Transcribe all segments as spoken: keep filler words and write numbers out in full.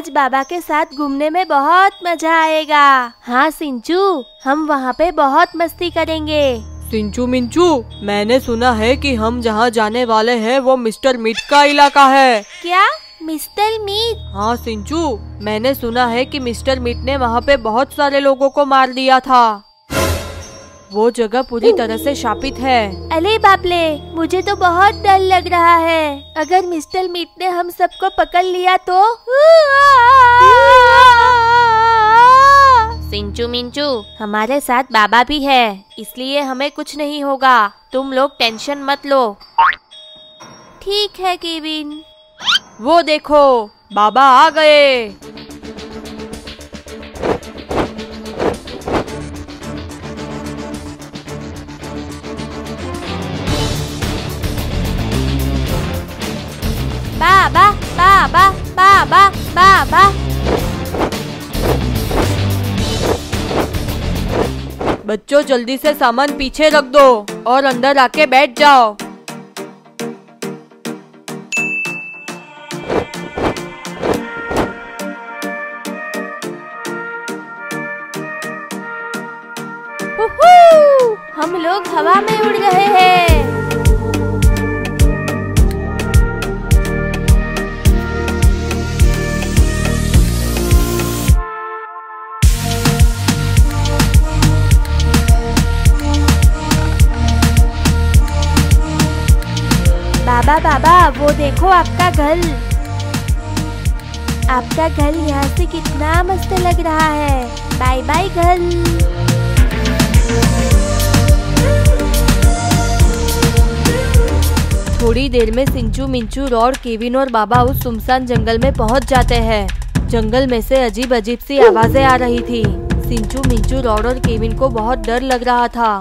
आज बाबा के साथ घूमने में बहुत मजा आएगा। हाँ सिंचू, हम वहाँ पे बहुत मस्ती करेंगे। सिंचू मिंचू, मैंने सुना है कि हम जहाँ जाने वाले हैं वो मिस्टर मीट का इलाका है। क्या मिस्टर मीट? हाँ सिंचू, मैंने सुना है कि मिस्टर मीट ने वहाँ पे बहुत सारे लोगों को मार दिया था। वो जगह पूरी तरह से शापित है। अरे बापले, मुझे तो बहुत डर लग रहा है। अगर मिस्टर मीट ने हम सबको पकड़ लिया तो। सिंचू मिंचू, हमारे साथ बाबा भी है, इसलिए हमें कुछ नहीं होगा। तुम लोग टेंशन मत लो। ठीक है केविन। वो देखो, बाबा आ गए। बाबा बाबा बाबा बाबा बच्चों, जल्दी से सामान पीछे रख दो और अंदर आके बैठ जाओ। हम लोग हवा में उड़ रहे हैं। बाबा बाबा, वो देखो आपका घर। आपका घर यहाँ से कितना मस्त लग रहा है। बाय बाय घर। थोड़ी देर में सिंचू मिंचू, रॉड, केविन और बाबा उस सुनसान जंगल में पहुँच जाते हैं। जंगल में से अजीब अजीब सी आवाजें आ रही थी। सिंचू मिंचू, रॉड और केविन को बहुत डर लग रहा था।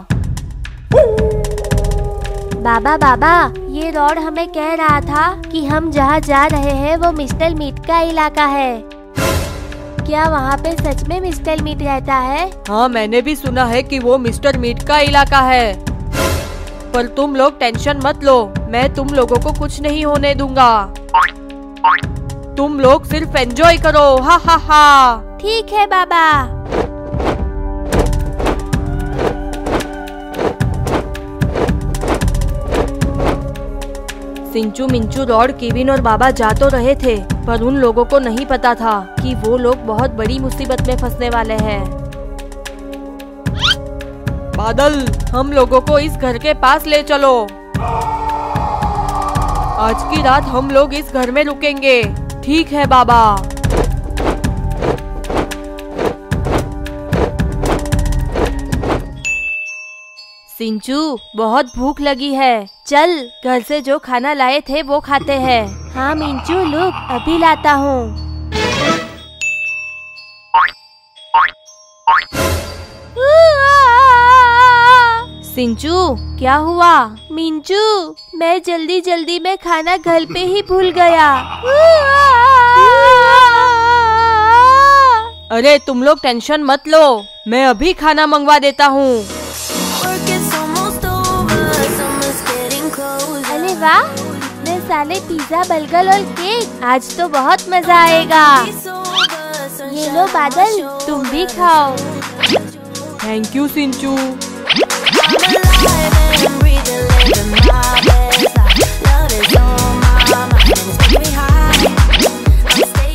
बाबा बाबा, ये रॉड हमें कह रहा था कि हम जहाँ जा रहे हैं वो मिस्टर मीट का इलाका है। क्या वहाँ पे सच में मिस्टर मीट रहता है? हाँ, मैंने भी सुना है कि वो मिस्टर मीट का इलाका है। पर तुम लोग टेंशन मत लो, मैं तुम लोगों को कुछ नहीं होने दूंगा। तुम लोग सिर्फ एंजॉय करो। हा हा हा। ठीक है बाबा। सिंचू मिंचू, रॉड, केविन और बाबा जा तो रहे थे, पर उन लोगों को नहीं पता था कि वो लोग बहुत बड़ी मुसीबत में फंसने वाले हैं। बादल, हम लोगों को इस घर के पास ले चलो। आज की रात हम लोग इस घर में रुकेंगे। ठीक है बाबा। सिंचू, बहुत भूख लगी है। चल, घर से जो खाना लाए थे वो खाते हैं। हाँ मिंचू, लुक अभी लाता हूँ। सिंचू, क्या हुआ? मिंचू, मैं जल्दी जल्दी में खाना घर पे ही भूल गया। अरे तुम लोग टेंशन मत लो, मैं अभी खाना मंगवा देता हूँ। वाह, इतने सारे पिज्जा, बर्गर और केक, आज तो बहुत मजा आएगा। ये लो बादल, तुम भी खाओ। Thank you Sinchu.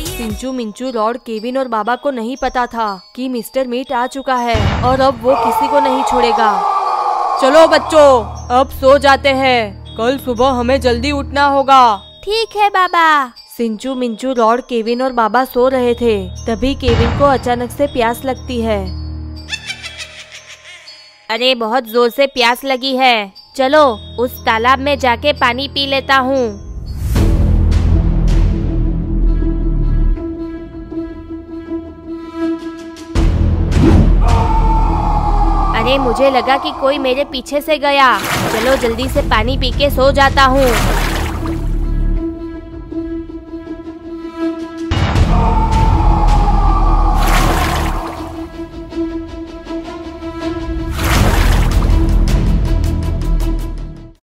Sinchu Minchu, Rod, Kevin और बाबा को नहीं पता था कि मिस्टर मीट आ चुका है और अब वो किसी को नहीं छोड़ेगा। चलो बच्चों, अब सो जाते हैं। कल सुबह हमें जल्दी उठना होगा। ठीक है बाबा। सिंचू मिंचू, रॉड, केविन और बाबा सो रहे थे, तभी केविन को अचानक से प्यास लगती है। अरे बहुत जोर से प्यास लगी है, चलो उस तालाब में जाके पानी पी लेता हूँ। अरे मुझे लगा कि कोई मेरे पीछे से गया। चलो जल्दी से पानी पी के सो जाता हूँ।